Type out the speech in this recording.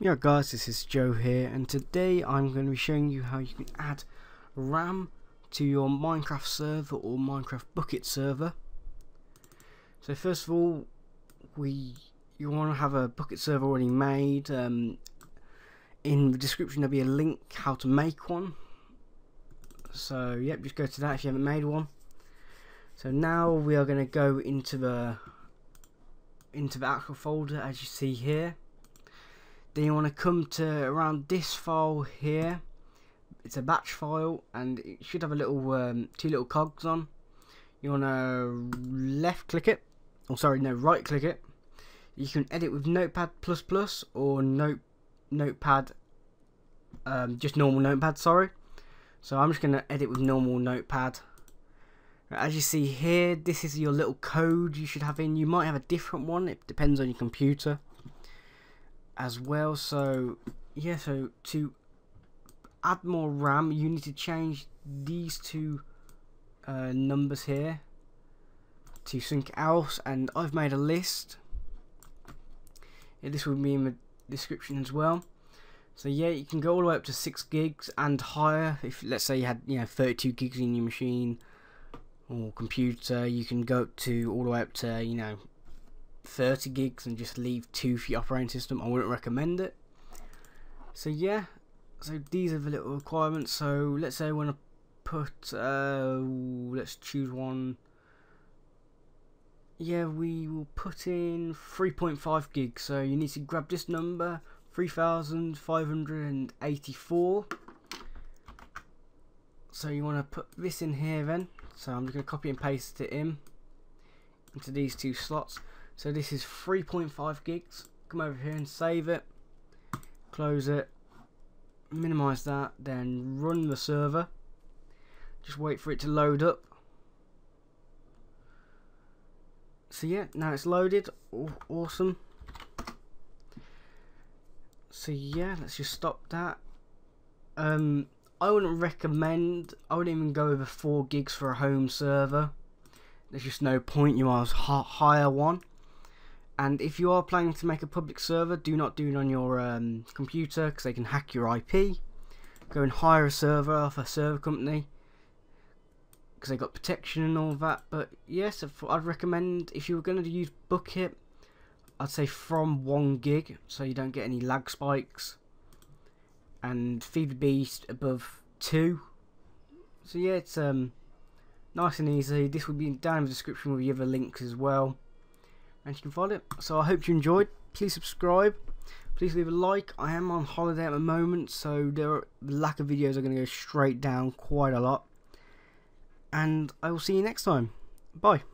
Yeah guys, this is Joe here, and today I'm going to be showing you how you can add RAM to your Minecraft server or Minecraft Bukkit server. So first of all, you want to have a Bukkit server already made. In the description there'll be a link how to make one. So yep, just go to that if you haven't made one. So now we are going to go into the actual folder as you see here. Then you want to come to around this file here. It's a batch file and it should have a little two little cogs on. You want to left click it, or sorry, no, right click it. You can edit with Notepad++ or Notepad, just normal Notepad, sorry. So I'm just going to edit with normal Notepad. As you see here, this is your little code you should have in. You might have a different one, it depends on your computer as well. So yeah, so to add more RAM you need to change these two numbers here to something else, and I've made a list. Yeah, this will be in the description as well. So yeah, you can go all the way up to 6 gigs and higher. If let's say you had 32 gigs in your machine or computer, you can go up to all the way up to 30 gigs and just leave 2 for your operating system. I wouldn't recommend it. So yeah, so these are the little requirements. So let's say I want to put let's choose one. Yeah, we will put in 3.5 gigs. So you need to grab this number 3584. So you want to put this in here then. So I'm just going to copy and paste it in into these two slots. So this is 3.5 gigs. Come over here and save it, close it, minimize that, then run the server. Just wait for it to load up. So yeah, now it's loaded. Awesome. So yeah, let's just stop that. I wouldn't recommend. I wouldn't even go over 4 gigs for a home server. There's just no point. You might as well hire one. And if you are planning to make a public server, do not do it on your computer, because they can hack your IP. Go and hire a server off a server company, because they got protection and all that. But yes, I'd recommend if you were going to use Bukkit, I'd say from 1 gig, so you don't get any lag spikes. And Feed the Beast above 2. So yeah, it's nice and easy. This will be down in the description with the other links as well, and you can follow it. So I hope you enjoyed. Please subscribe, please leave a like. I am on holiday at the moment, so the lack of videos are going to go straight down quite a lot, and I will see you next time. Bye.